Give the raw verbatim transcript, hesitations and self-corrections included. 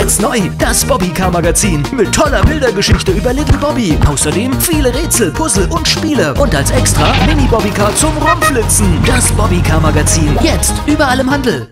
Ganz neu, das Bobby Car Magazin mit toller Bildergeschichte über Little Bobby. Außerdem viele Rätsel, Puzzle und Spiele. Und als Extra Mini Bobby Car zum Rumflitzen. Das Bobby Car Magazin, jetzt überall im Handel.